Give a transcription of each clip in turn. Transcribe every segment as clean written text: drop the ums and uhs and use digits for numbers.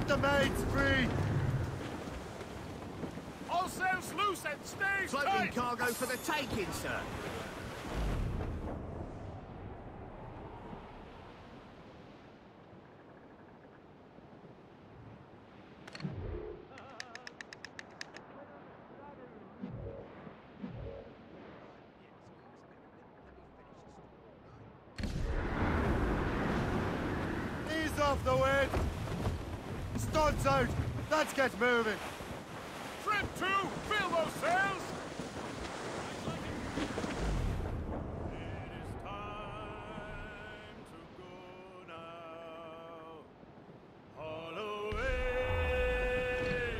Set the maids free! All sails loose and stays tight! Floating cargo for the taking, sir. Off the wind! Stunts out! Let's get moving! Trim to! Fill those sails! It is time to go now. Haul away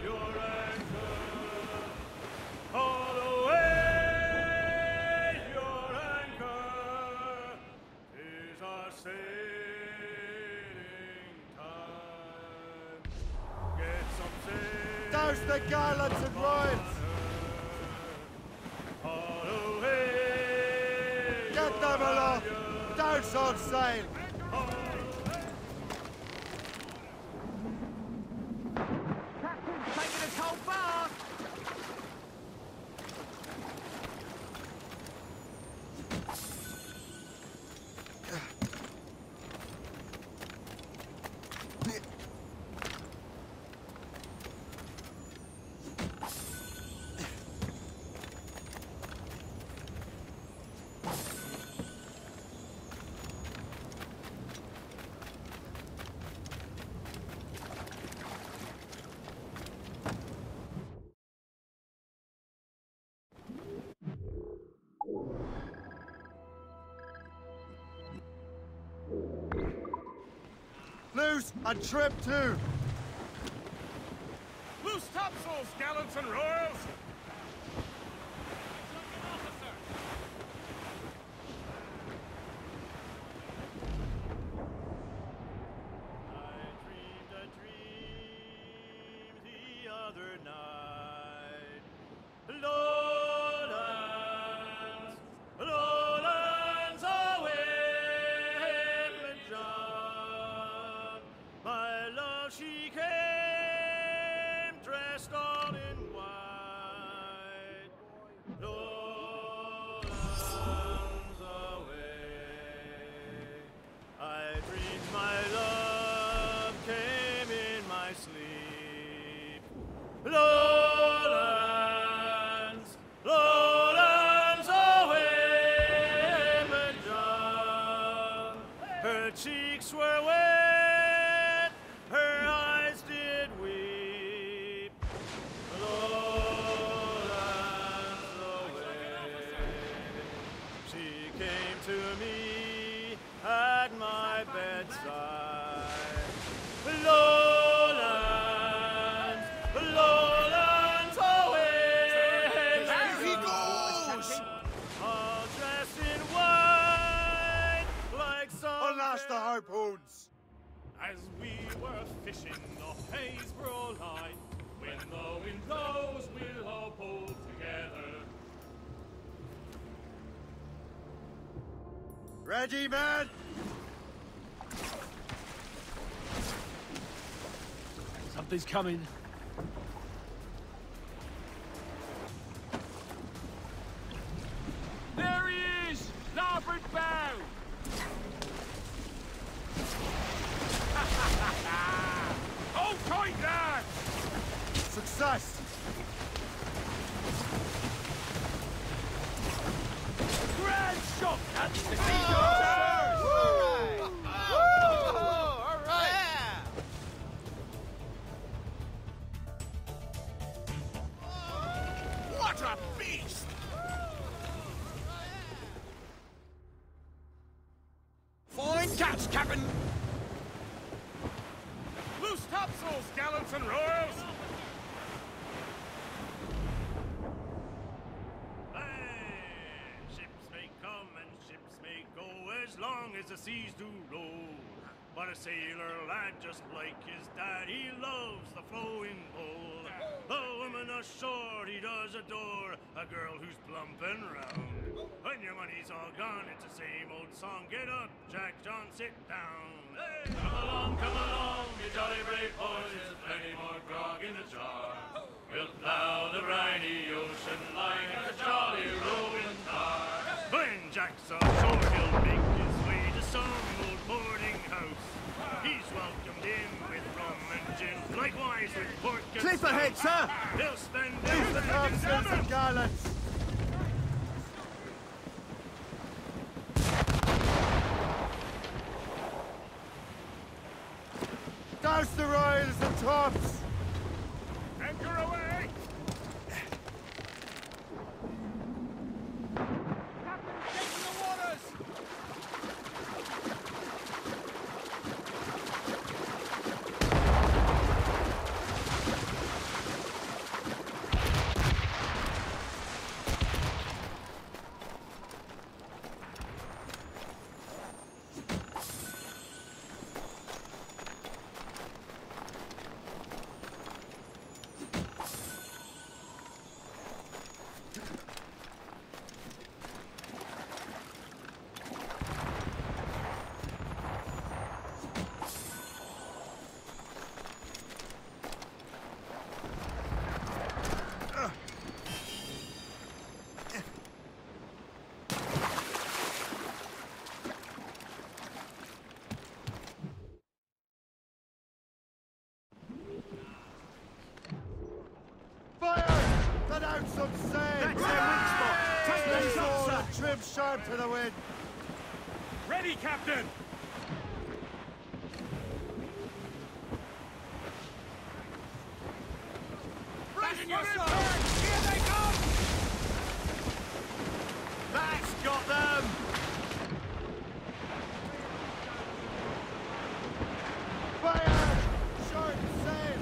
your anchor! Haul away your anchor! 'Tis our sail. Douse the gallants and royals! Get them aloft! Douse on sail! Captain's taking a cold bath! Loose and trim too! Loose topsails, gallants and royals! Lowlands, lowlands away, John. Her cheeks were wet, her eyes did weep. Lowlands away. She came to me at my bedside. As we were fishing the Haysborough line, when the wind blows, we'll all pull together. Ready, man! Something's coming. There he is! Larboard bow! Hold tight, lad! Success! Grand shot! And the oh! All right! All right! Yeah. What a beast! Fine catch, Captain! Topsails, gallants and royals! Hey, ships may come and ships may go as long as the seas do roll. But a sailor lad just like his dad, he loves the flowing bowl. The woman a sword he does adore a girl who's plump and round. When your money's all gone, it's the same old song. Get up, Jack John, sit down. Hey! Come along, you jolly brave horses, plenty more grog in the jar. We'll plow the briny ocean line in a jolly rowing car. When Jack's on shore, he'll make his way to some old boarding house. He's welcomed in with rum and gin, likewise with pork and Sleep stout. Ahead, sir! He'll spend everything in seven! Garlands. Douse the royals and tops! Anchor away! Sharp to the wind. Ready, Captain! Brace yourself! Here they come! That's got them! Fire! Short sail!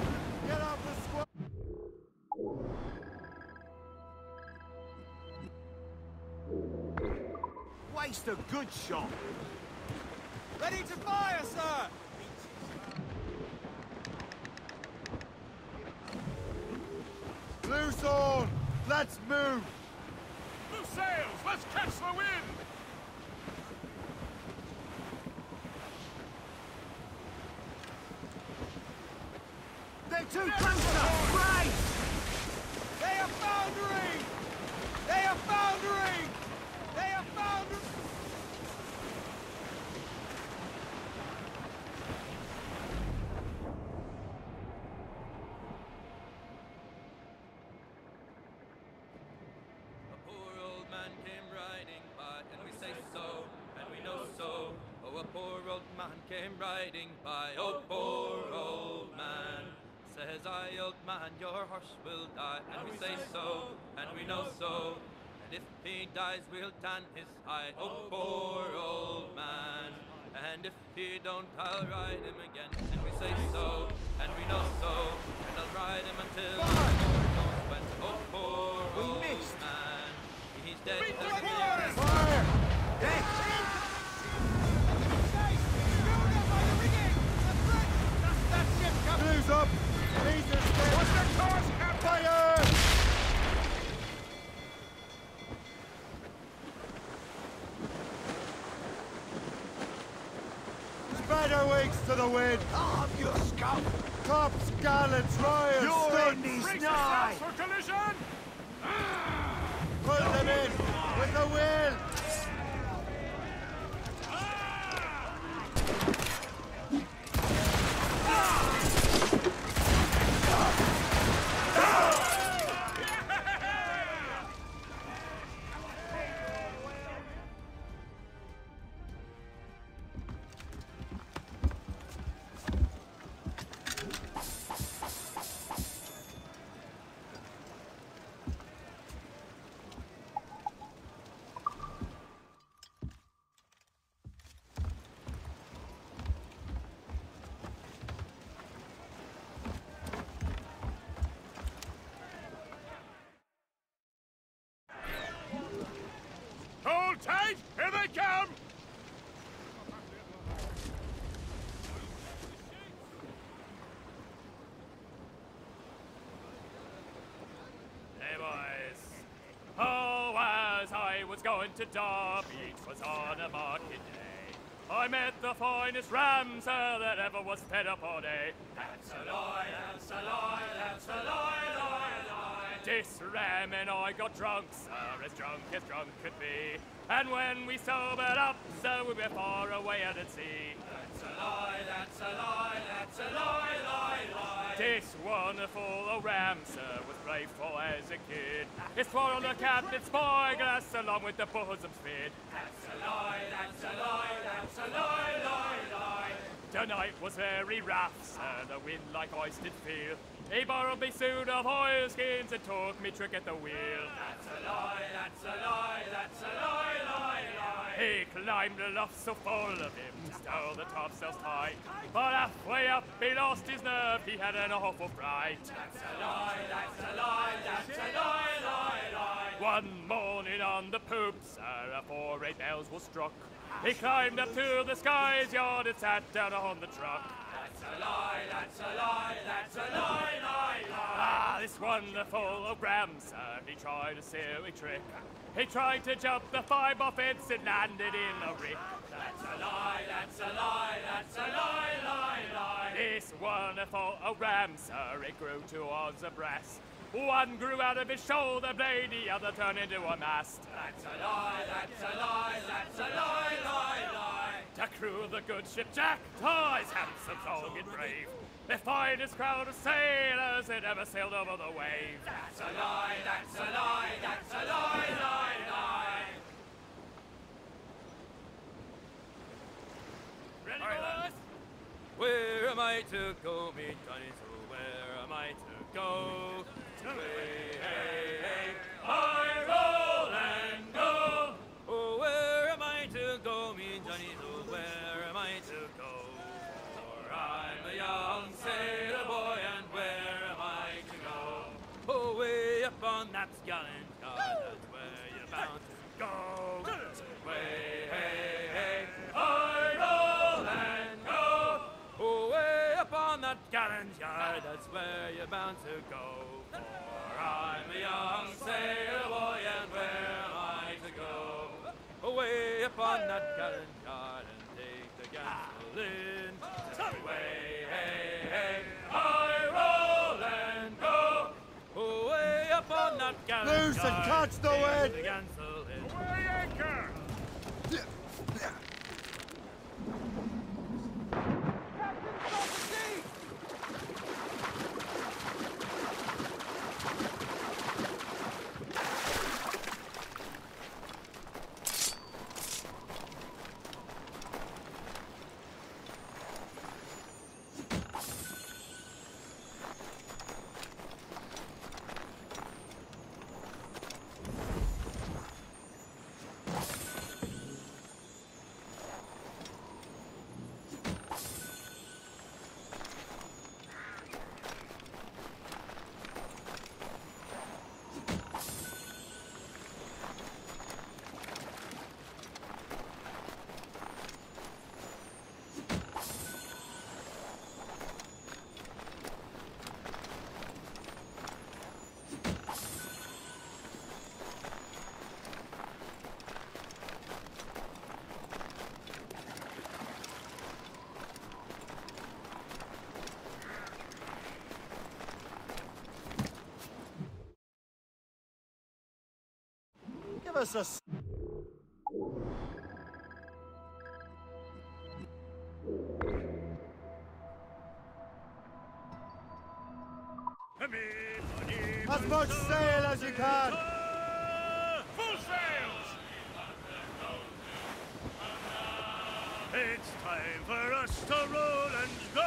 Get off the squad! Waste a good shot. Ready to fire, sir! Loose on! Let's move! Loose sails! Let's catch the wind! They're too close, sir! Brace! They are foundering! They are foundering! They are foundering! Came riding by, oh poor old man. Says I, old man, your horse will die. And we say so, and we know so. And if he dies, we'll tan his hide, oh poor old man. And if he don't, I'll ride him again. And we say so, and we know so. And I'll ride him until I'm wet, oh poor old man. He's dead. Fire! Dead! Blue's up! What's the course, Captain? Fire! Spread her wings to the wind! Arm your scum! Tops, gallants, royals, your enemies nigh! For collision! Pull them in with the wind! going to Derby, 'twas on a market day. I met the finest ram, sir, that ever was fed upon a... That's a lie, that's a lie, that's a lie. This ram and I got drunk, sir, as drunk could be. And when we sobered up, sir, we were far away out at sea. That's a lie, that's a lie, that's a lie. This wonderful ram, sir, was playful as a kid. It swore on the captain's spyglass along with the bosom spit. That's a lie, that's a lie, that's a lie. The night was very rough, sir, the wind like ice did feel. He borrowed me suit of oilskins and took me trick at the wheel. That's a lie, that's a lie, that's a lie. He climbed aloft so full of him, stole the topsails tight. But halfway up he lost his nerve, he had an awful fright. That's a lie, that's a lie, that's a lie. One morning on the poop, sir, 4-8 bells was struck. He climbed up to the sky's yard and sat down on the truck. That's a lie, that's a lie, that's a lie. Ah, this wonderful ram, sir, he tried a silly trick. He tried to jump the fibre fence and landed in a rick. That's a lie, that's a lie, that's a lie. This wonderful ram, sir, it grew towards the brass. One grew out of his shoulder blade, the other turned into a mast. That's a lie, that's a lie, that's a lie. The crew of the good ship Jack, ties handsome, strong and brave. The finest crowd of sailors that ever sailed over the waves. That's a lie, that's a lie, that's a lie. Ready, boys? Where am I to go, me Johnny? So where am I to go? Hey, hey, hey, I roll and go. Oh, where am I to go, me Johnny? So young sailor boy, and where am I to go? Oh, way up on that gallant yard, that's where you're bound to go. Way, hey, hey, I roll and go. Oh, way up on that gallant yard, that's where you're bound to go. For I'm a young sailor boy, and where am I to go? Away up on that gallant yard, and take the gamble in. Way. Loose and catch the wind! Away anchor! Give us a... As much sail as you can! Full sails! It's time for us to roll and go!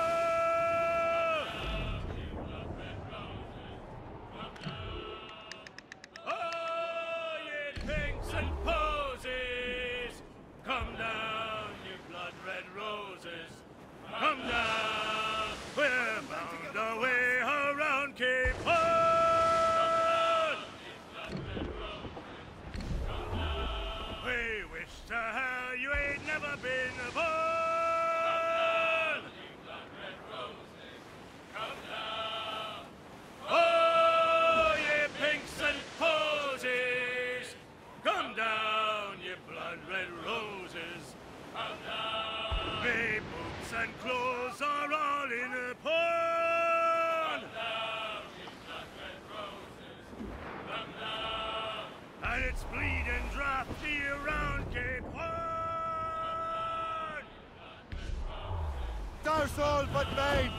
Been born. It's bleeding drafty around Cape Horn! Douse all but mates!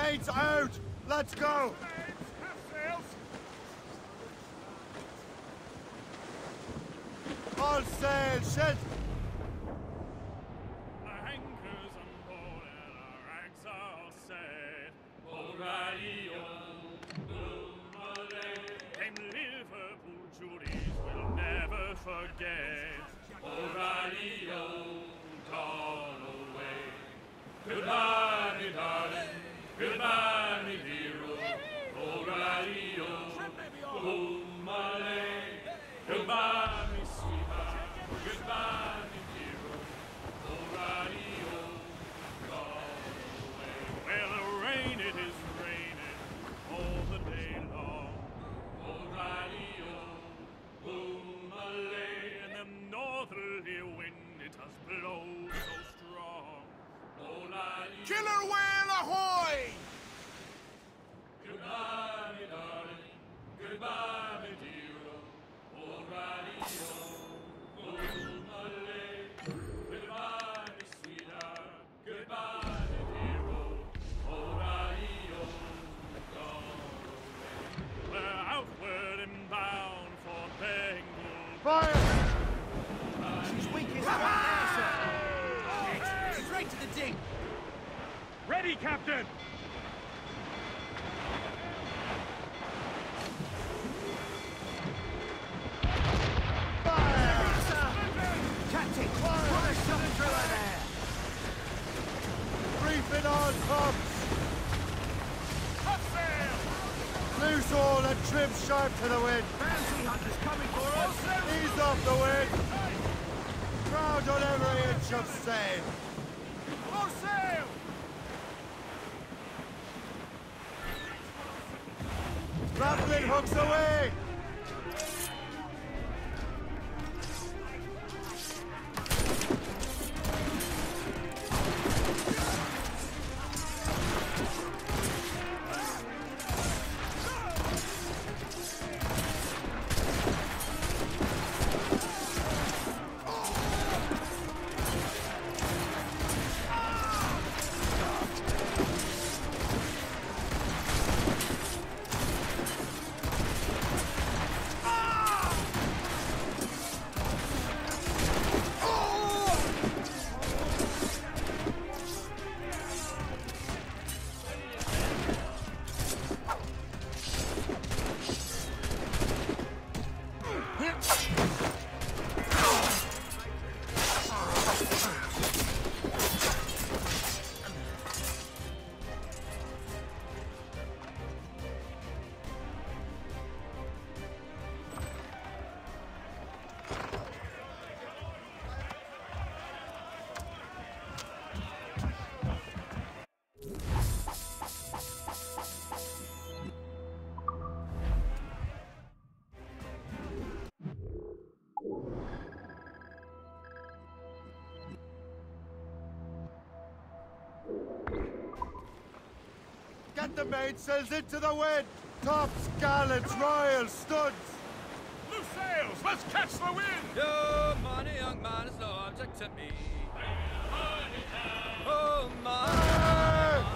Mates out! Let's go! All sail, shit! Captain! Hooks away! Get the mainsails into the wind! Tops, gallants, royals, studs! Loose sails! Let's catch the wind! Oh, money, young man, is no object to me. Oh, money!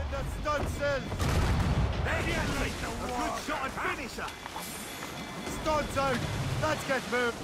In the studsails! Good shot and finisher. Start zone. Let's get moved.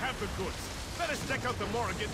Have the goods. Let us check out the Morrigan.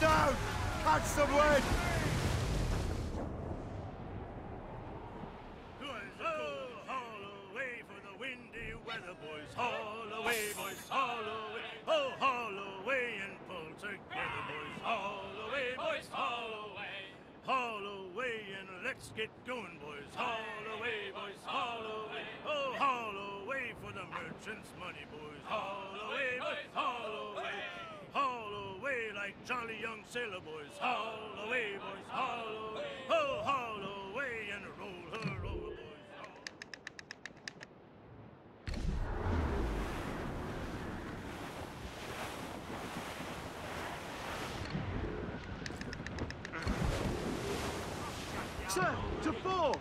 Down! Catch some wind! Oh, haul away for the windy weather, boys! Haul away, boys! Haul away! Oh, haul away and pull together, boys! Haul away, boys! Haul away! Haul away and let's get going, boys! Haul away, boys! Haul away! Oh, haul away for the murder! entrance money, boys. Haul away, boys, haul away. Haul away like jolly young sailor boys. Haul away, boys, haul away. Oh, haul away and roll her over, boys. Set to full.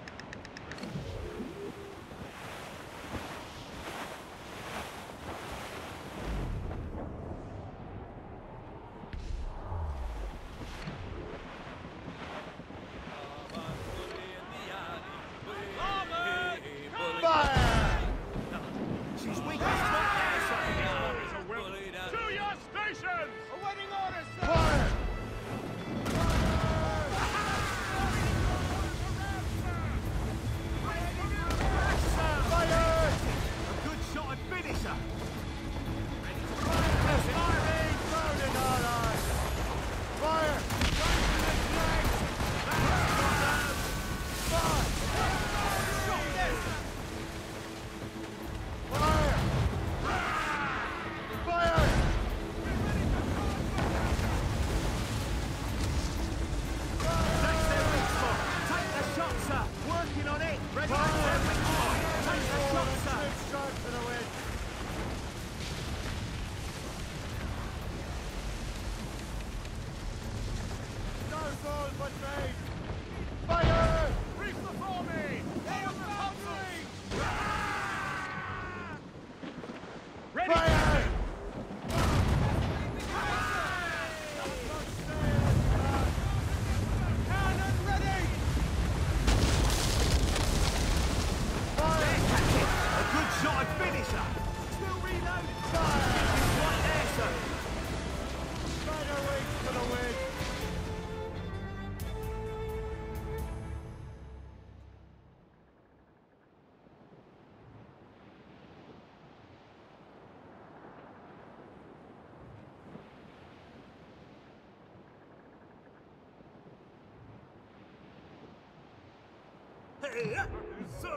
So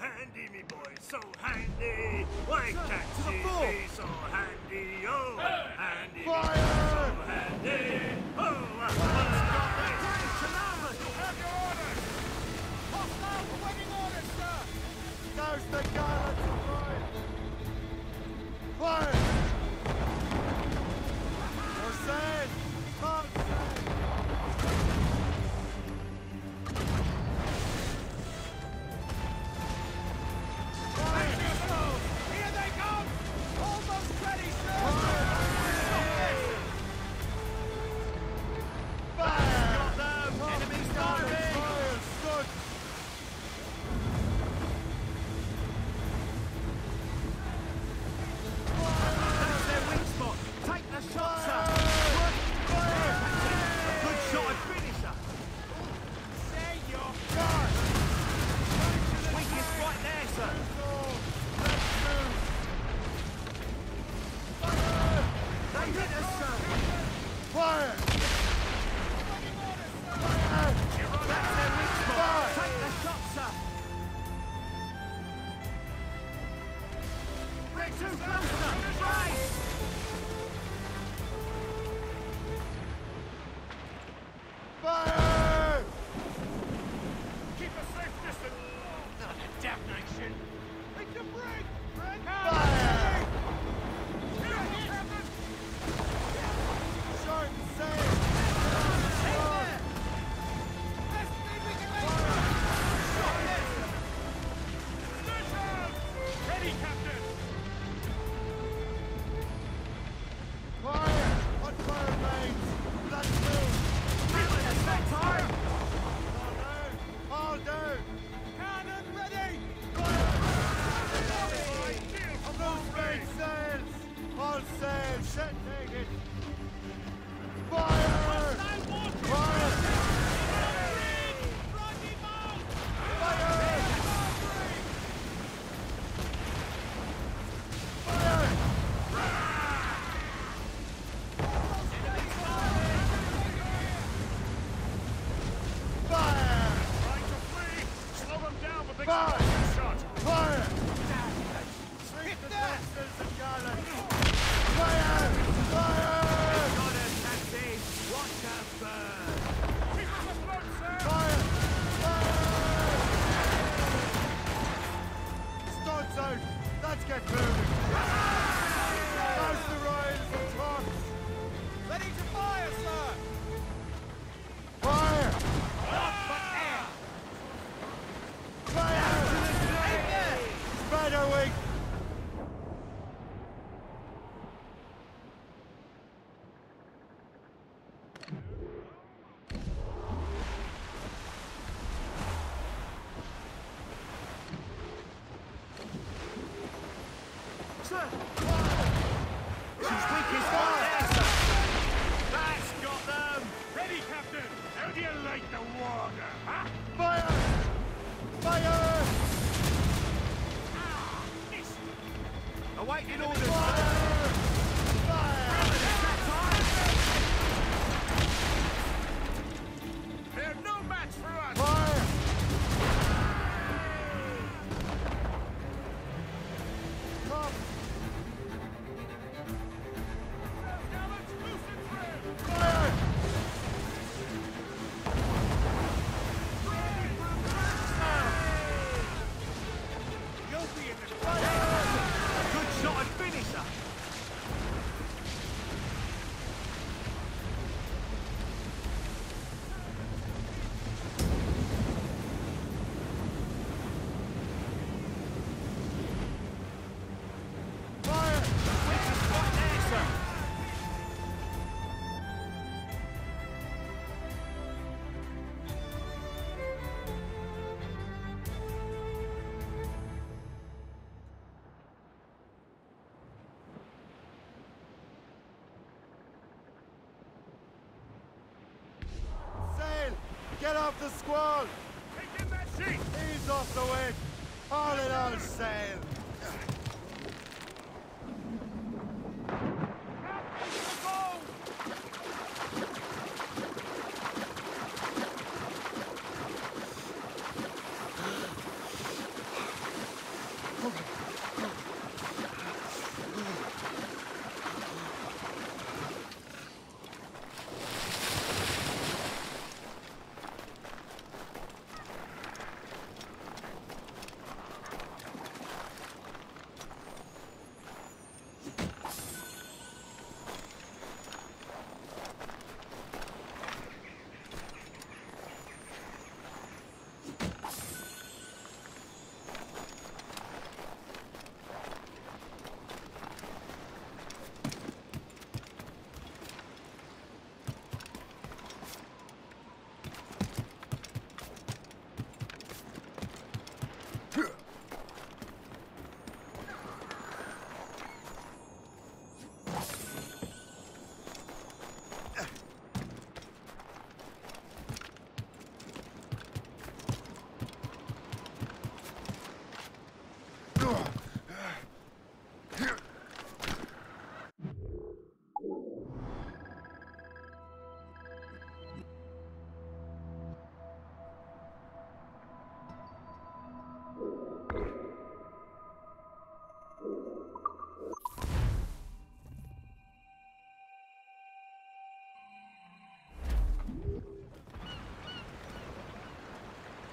handy, me boy, so handy. Why can't she be so handy? Oh, handy, fire. So handy. Oh, I you have your orders. Hostile, we're waiting orders, sir. Now's the guy. Fire. Hossein, Get off the squall! Take in that sheet! Ease off the wind! All in all, sail!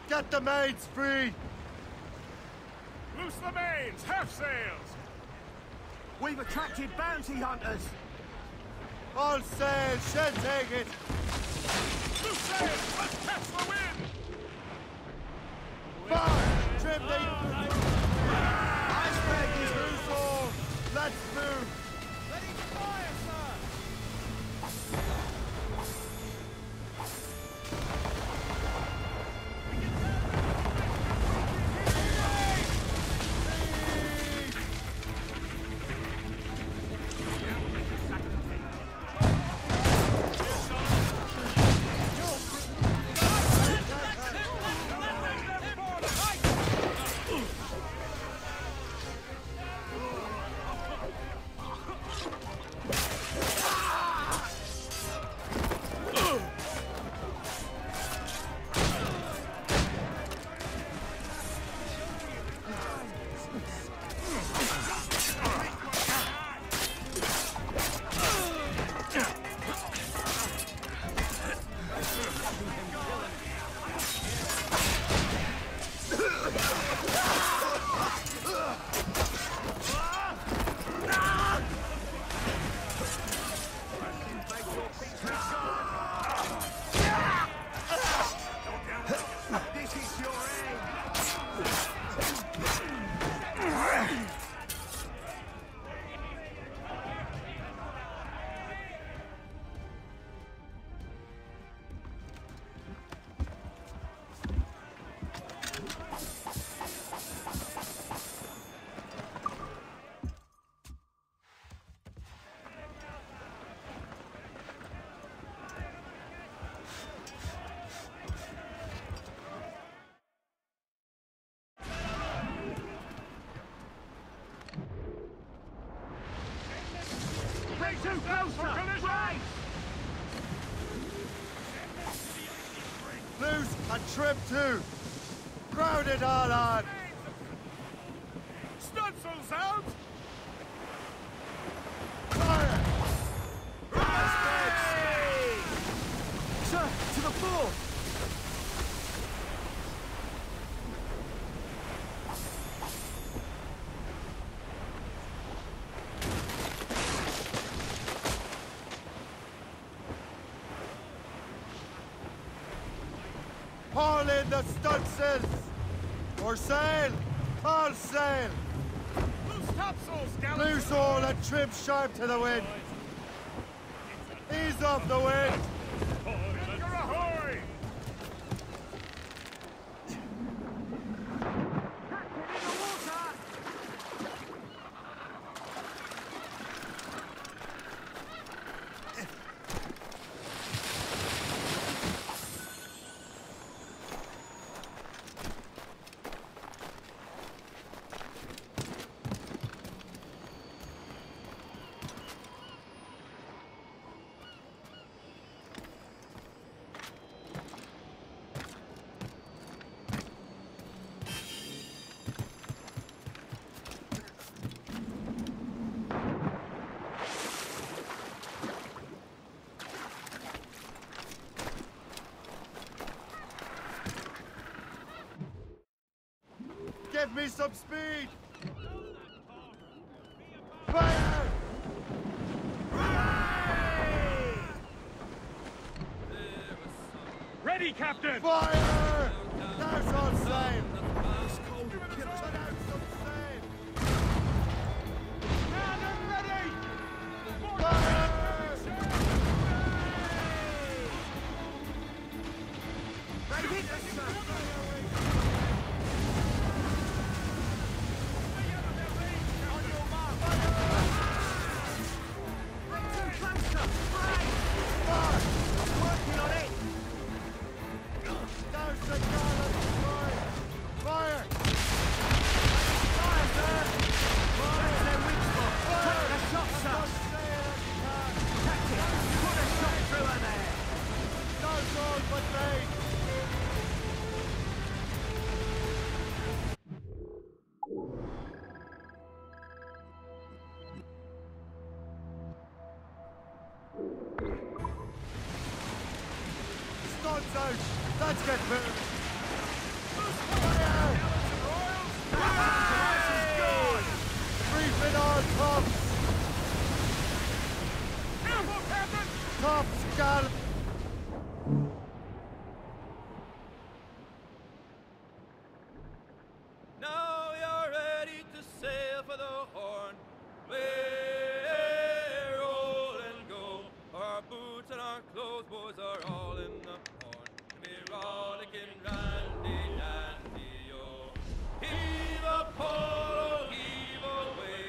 Get the mains free! Loose the mains! Half sails! We've attracted bounty hunters! All sails! She'll take it! Loose sails! Let's catch the wind! Fire! Trim the... Iceberg is loose all! Let's move! Ready to fire, sir! Ooh. for collision! Loose and trim too! Grounded hard on! Stunsels out! Fire! Hey! Sir, to the floor! Haul in the stunsails! For sail! All sail! Loose topsails, gallants! Loose all and trim sharp to the wind! Ease off the wind! Anchor ahoy! Captain in the water! Give me some speed! Fire! Ready, Captain! Fire! That's all safe! It's cold and kill us! Now they're ready! Fire! Ready, hit us! Out. Let's get moving. Fire! Royals! Briefing on tops! Careful, Captain! Tops, gallop! Now you're ready to sail for the Horn. We're roll and go. Our boots and our clothes, boys, are all in the Horn. We're rollicking randy-dandy-o. Heave a polo, heave away.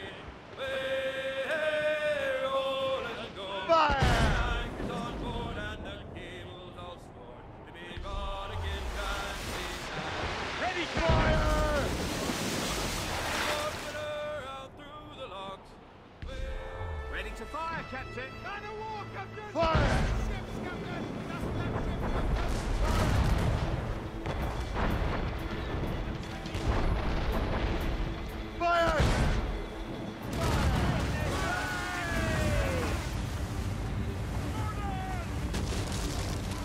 We're roll and go. Fire! The anchor's on board and the cable's all sworn. We're rollicking randy-dandy-o. Ready, fire! Ready to fire, Captain! Man of war, Captain! Fire! Ships, Captain! That's left ship, Captain! Fire! Fire!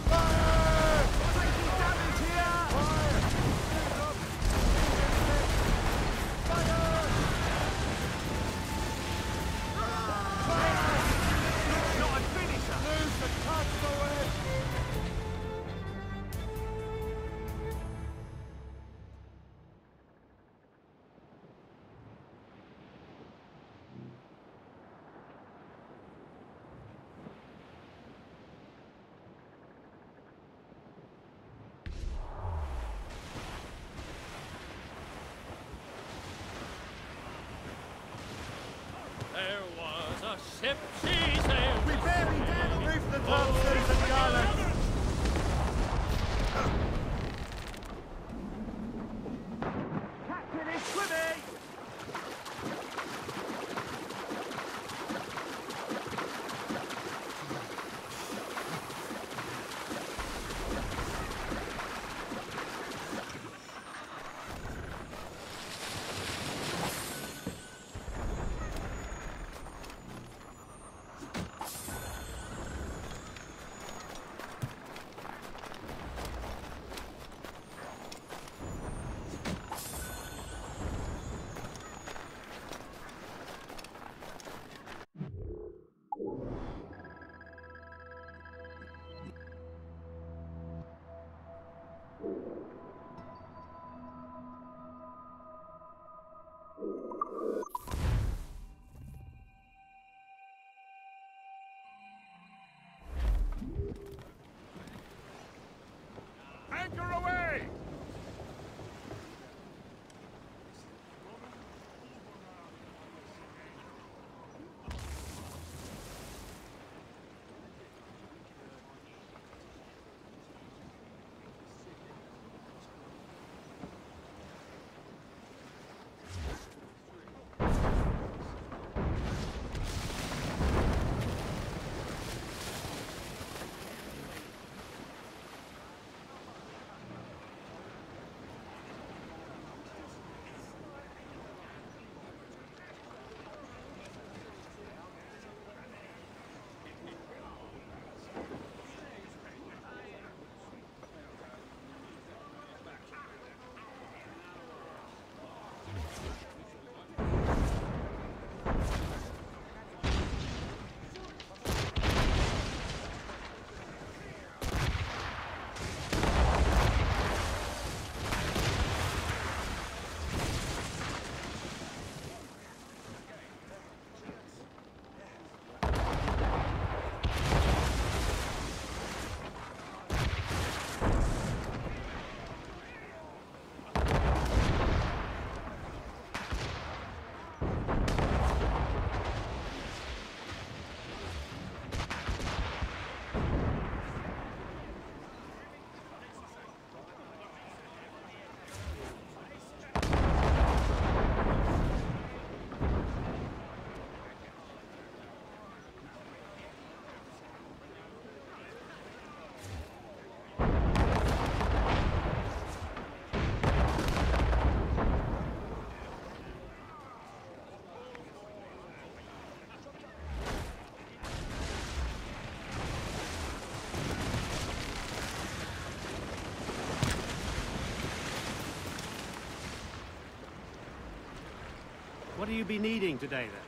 Fire! Taking damage here! Fire! Fire! There was a ship, she sailed. We barely down the roof of the topsails and garlands. Captain is swimming. What do you be needing today, then?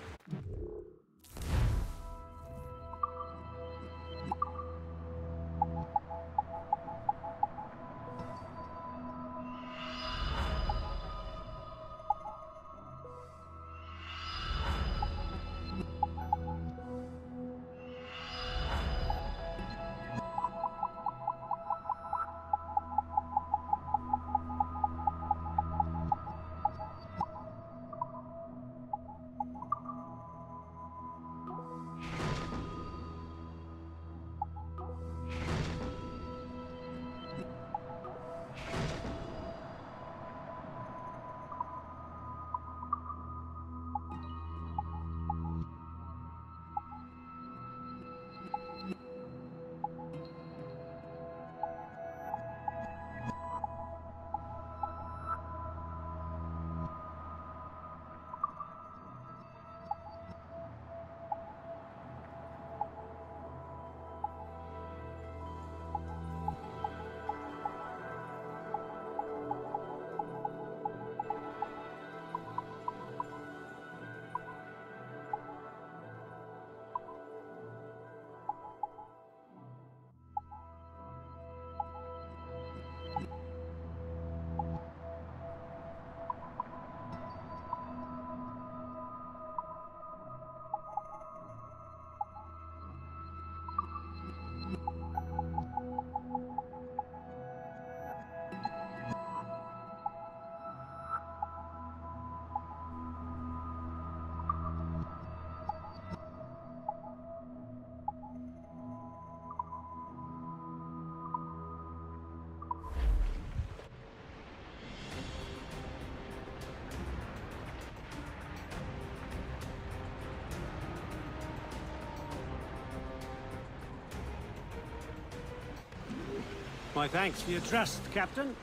My thanks for your trust, Captain.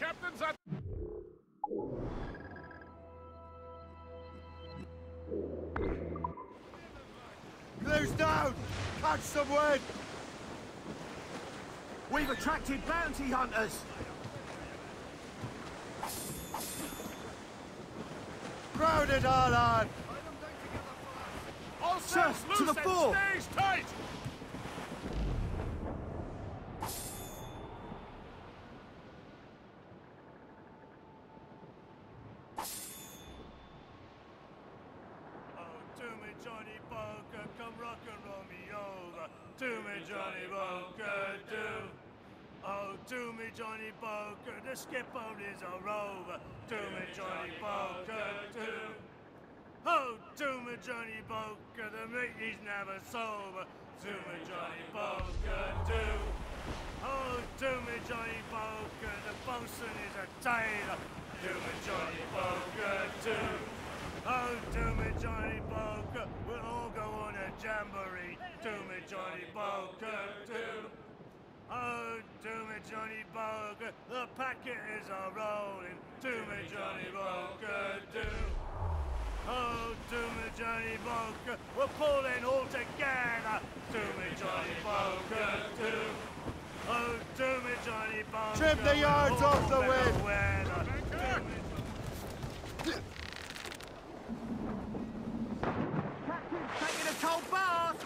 Captain's at... Glue's down! Catch some wind! We've attracted bounty hunters! Crowded, Arlan! sir, to the fore! Stays tight! Johnny Boker, the skip-boat is a rover. Do me Johnny Boker, too. Oh, do me Johnny Boker, the meaty's never sober. Do me Johnny Boker, too. Oh, do me Johnny Boker, the bosun is a tailor. Do me Johnny Boker, too. Oh, do me Johnny Boker, we'll all go on a jamboree. Do me Johnny Boker, too. Oh, do me Johnny Boker, the packet is a-rolling. Do me Johnny Boker, do. Oh, do me Johnny Boker, we're pulling all together. Do me Johnny Boker, do. Oh, do me Johnny Boker. Trim the yards off the wind. Captain's taking a cold bath.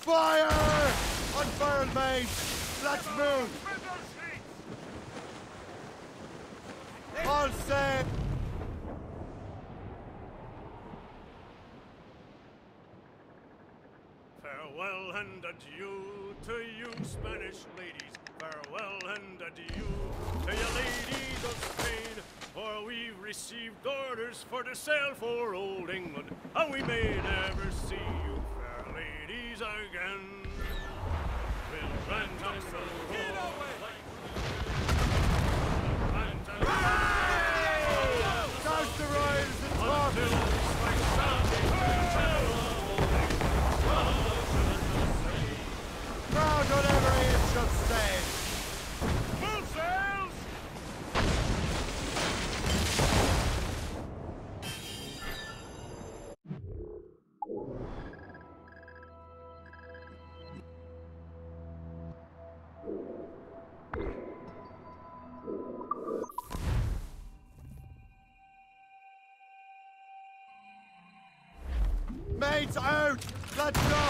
Fire! On fire, mate! Let's move! All set! Farewell and adieu to you, Spanish ladies. Farewell and adieu to you, ladies of Spain. For we've received orders for to sail for old England, and we may never see you. Again, we'll run to the crowd on every inch of sand. Full sails! Mates out! Let's go!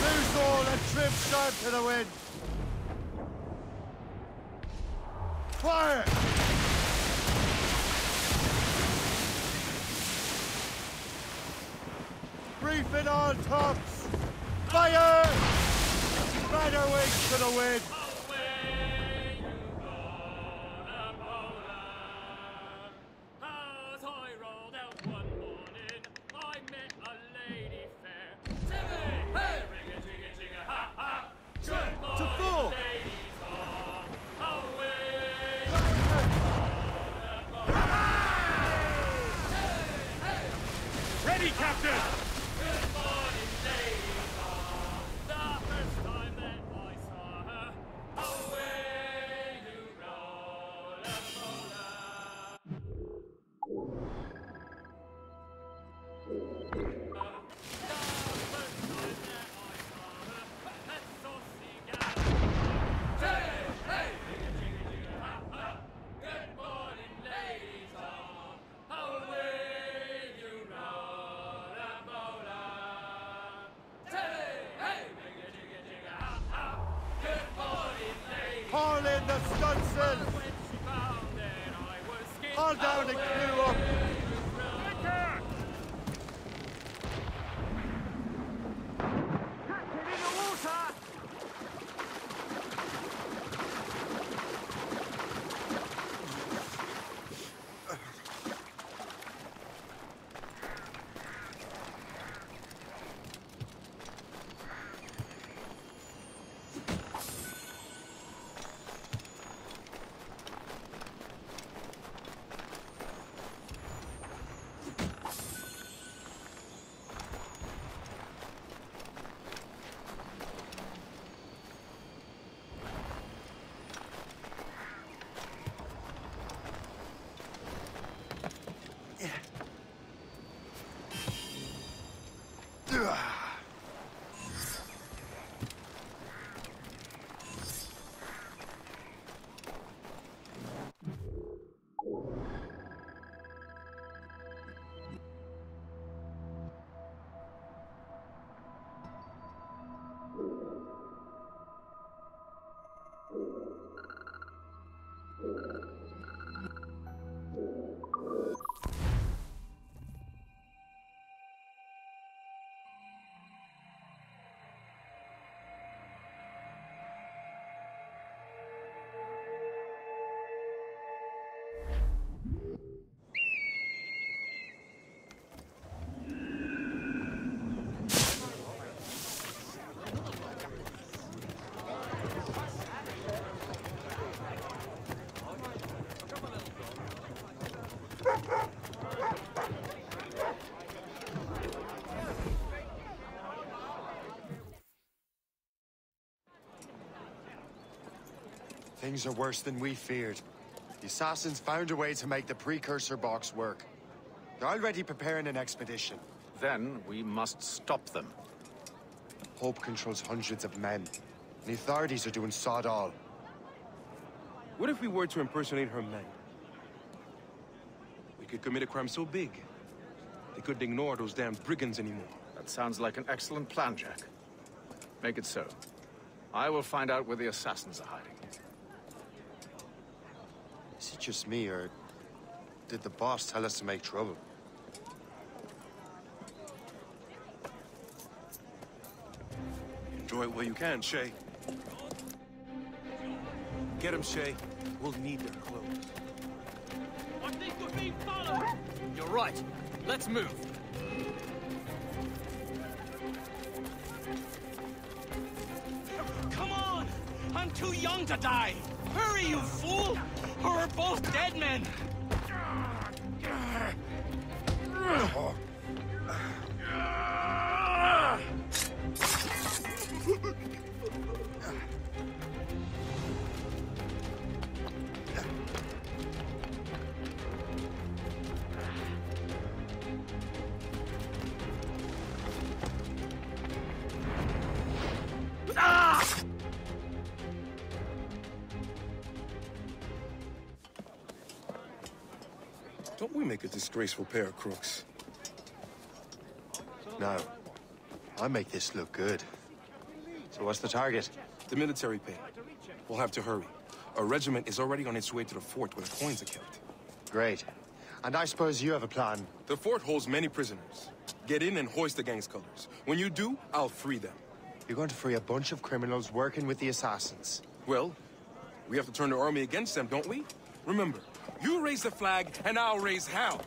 Loose all and trim sharp to the wind! Fire! Brief it on tops! Fire! Spread our wings to the wind! Things are worse than we feared. The assassins found a way to make the precursor box work. They're already preparing an expedition. Then we must stop them. Hope controls hundreds of men. The authorities are doing sod all. What if we were to impersonate her men? We could commit a crime so big, they couldn't ignore those damn brigands anymore. That sounds like an excellent plan, Jack. Make it so. I will find out where the assassins are hiding. Is it just me, or did the boss tell us to make trouble? Enjoy it while you can, Shay. Get him, Shay. We'll need their clothes. I think we're being followed! You're right. Let's move. Come on! I'm too young to die! Hurry, you fool! Or we're both dead men! Oh. Don't we make a disgraceful pair of crooks? No. I make this look good. So what's the target? The military pay. We'll have to hurry. Our regiment is already on its way to the fort where the coins are kept. Great. And I suppose you have a plan. The fort holds many prisoners. Get in and hoist the gang's colors. When you do, I'll free them. You're going to free a bunch of criminals working with the assassins. Well, we have to turn the army against them, don't we? Remember, you raise the flag, and I'll raise hell.